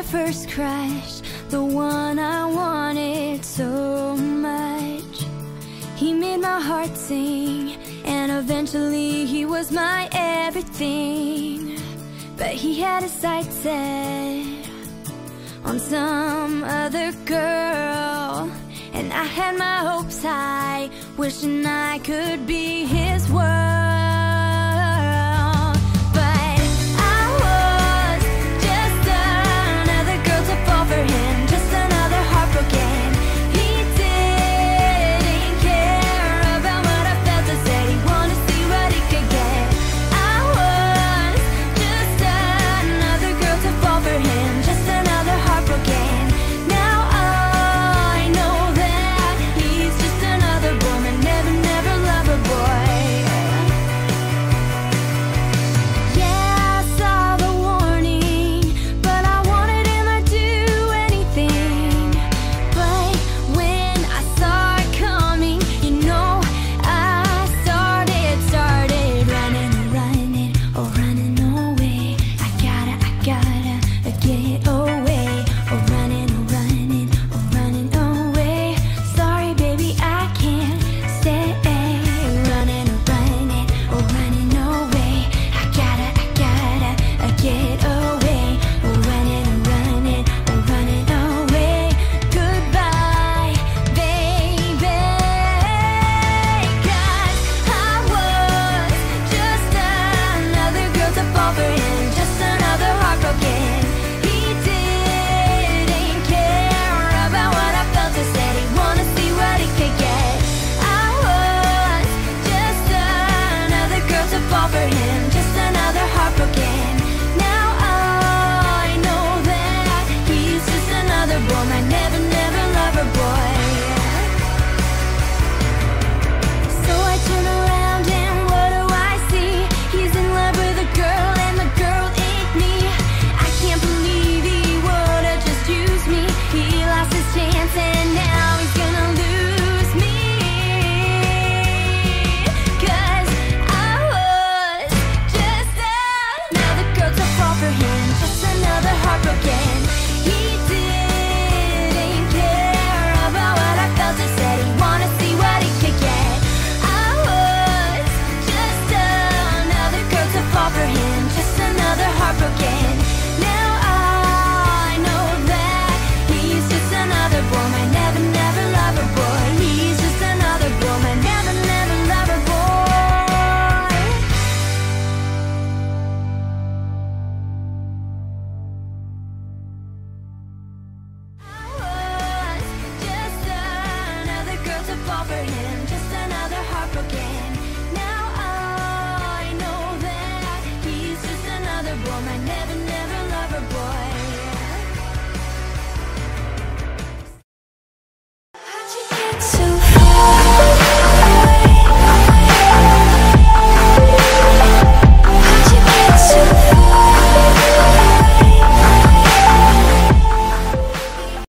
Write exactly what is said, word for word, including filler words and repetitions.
my first crush, the one I wanted so much. He made my heart sing, and eventually he was my everything. But he had his sights set on some other girl, and I had my hopes high, wishing I could be his world.